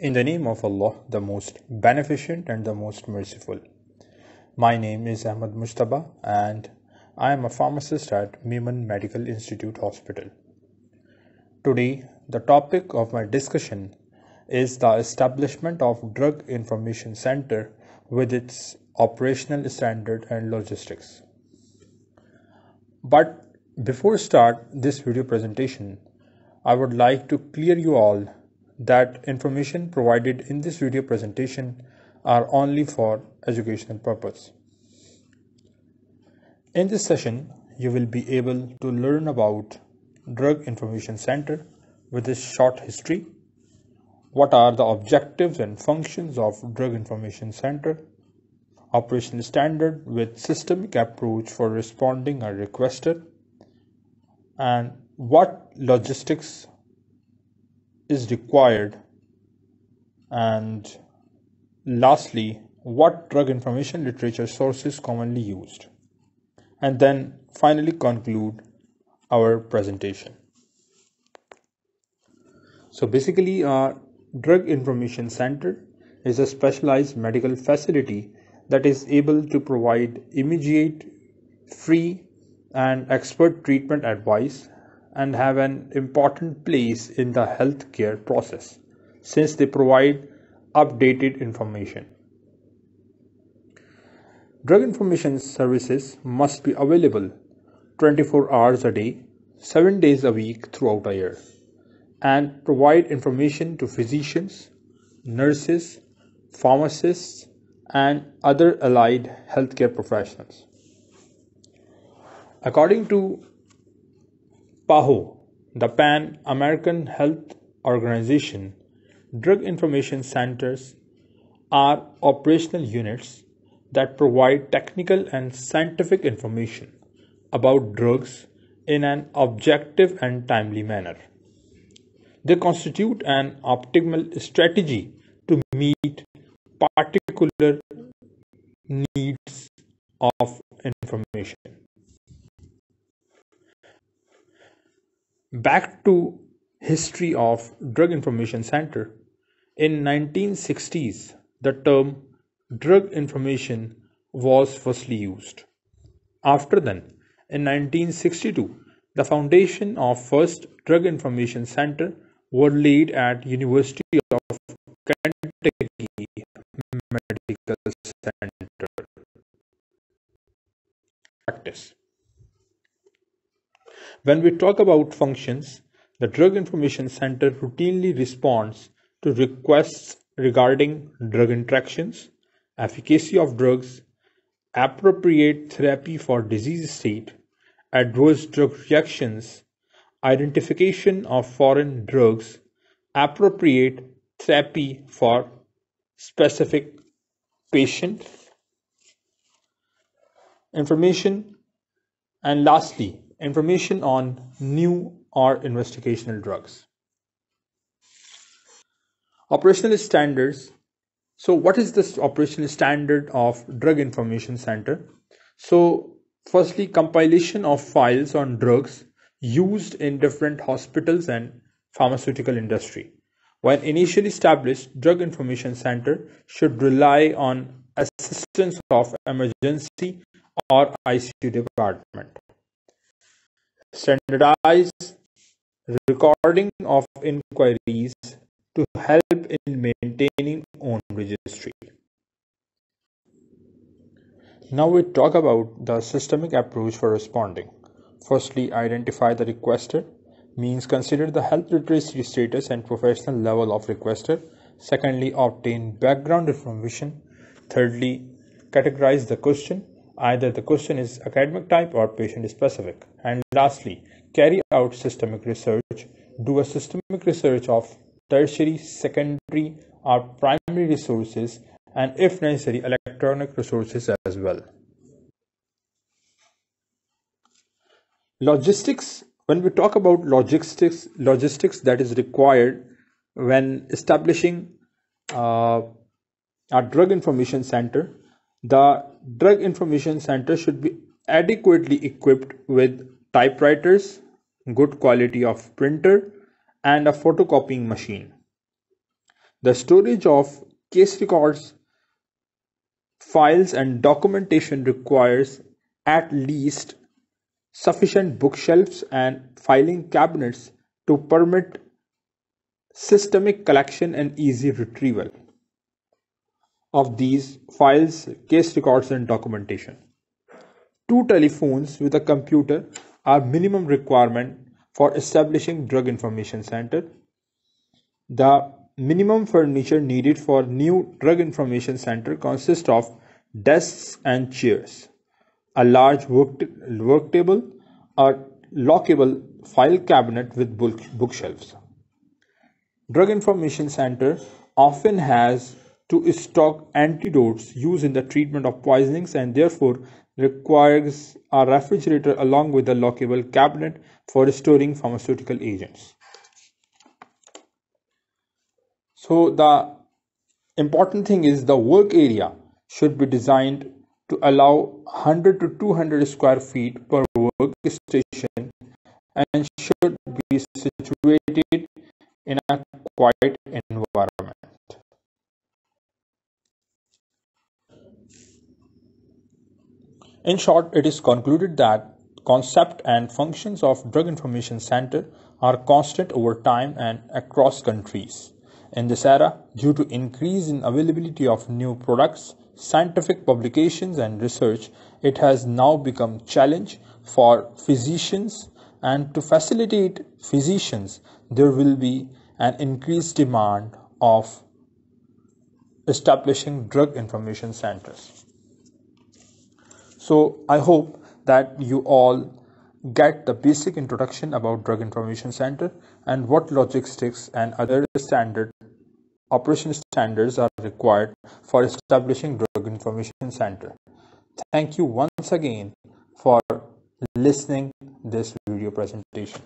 In the name of Allah, the most beneficent and the most merciful. My name is Ahmad Mustaba and I am a pharmacist at Mieman Medical Institute Hospital. Today, the topic of my discussion is the establishment of Drug Information Center with its operational standard and logistics. But before start this video presentation, I would like to clear you all that information provided in this video presentation are only for educational purpose. In this session, you will be able to learn about Drug Information Center with its short history, what are the objectives and functions of Drug Information Center, operational standard with systemic approach for responding or requester, and what logistics is required, and lastly what drug information literature sources commonly used, and then finally conclude our presentation. So basically, our Drug Information Center is a specialized medical facility that is able to provide immediate, free and expert treatment advice and have an important place in the healthcare process since they provide updated information. Drug information services must be available 24 hours a day, 7 days a week throughout a year, and provide information to physicians, nurses, pharmacists and other allied healthcare professionals. According to PAHO, the Pan American Health Organization, Drug Information Centers are operational units that provide technical and scientific information about drugs in an objective and timely manner. They constitute an optimal strategy to meet particular needs of information. Back to history of Drug Information Center. In 1960s, the term drug information was firstly used. After then, in 1962, the foundation of first Drug Information Center were laid at University of Kentucky Medical Center. Practice. When we talk about functions, the Drug Information Center routinely responds to requests regarding drug interactions, efficacy of drugs, appropriate therapy for disease state, adverse drug reactions, identification of foreign drugs, appropriate therapy for specific patient, information, and lastly, information on new or investigational drugs. Operational standards. So what is this operational standard of Drug Information Center? So firstly, compilation of files on drugs used in different hospitals and pharmaceutical industry. When initially established, Drug Information Center should rely on assistance of emergency or ICU department. Standardized recording of inquiries to help in maintaining own registry. Now we talk about the systemic approach for responding. Firstly, identify the requester, means consider the health literacy status and professional level of requester. Secondly, obtain background information. Thirdly, categorize the question. Either the question is academic type or patient specific. And lastly, carry out systemic research. Do a systemic research of tertiary, secondary or primary resources and if necessary electronic resources as well. Logistics. When we talk about logistics that is required when establishing our Drug Information Center, the Drug Information Center should be adequately equipped with typewriters, good quality of printer and a photocopying machine. The storage of case records, files, and documentation requires at least sufficient bookshelves and filing cabinets to permit systematic collection and easy retrieval of these files, case records, and documentation. 2 telephones with a computer are minimum requirement for establishing drug information center. The minimum furniture needed for new drug information center consists of desks and chairs, a large work table, a lockable file cabinet with bookshelves. Drug information center often has to stock antidotes used in the treatment of poisonings and therefore requires a refrigerator along with a lockable cabinet for storing pharmaceutical agents. So the important thing is the work area should be designed to allow 100 to 200 square feet per workstation and should be situated in a quiet environment. In short, it is concluded that concept and functions of Drug Information Center are constant over time and across countries. In this era, due to increase in availability of new products, scientific publications and research, it has now become challenge for physicians, and to facilitate physicians, there will be an increased demand of establishing drug information centers. So I hope that you all get the basic introduction about Drug Information Center and what logistics and other operation standards are required for establishing Drug Information Center. Thank you once again for listening this video presentation.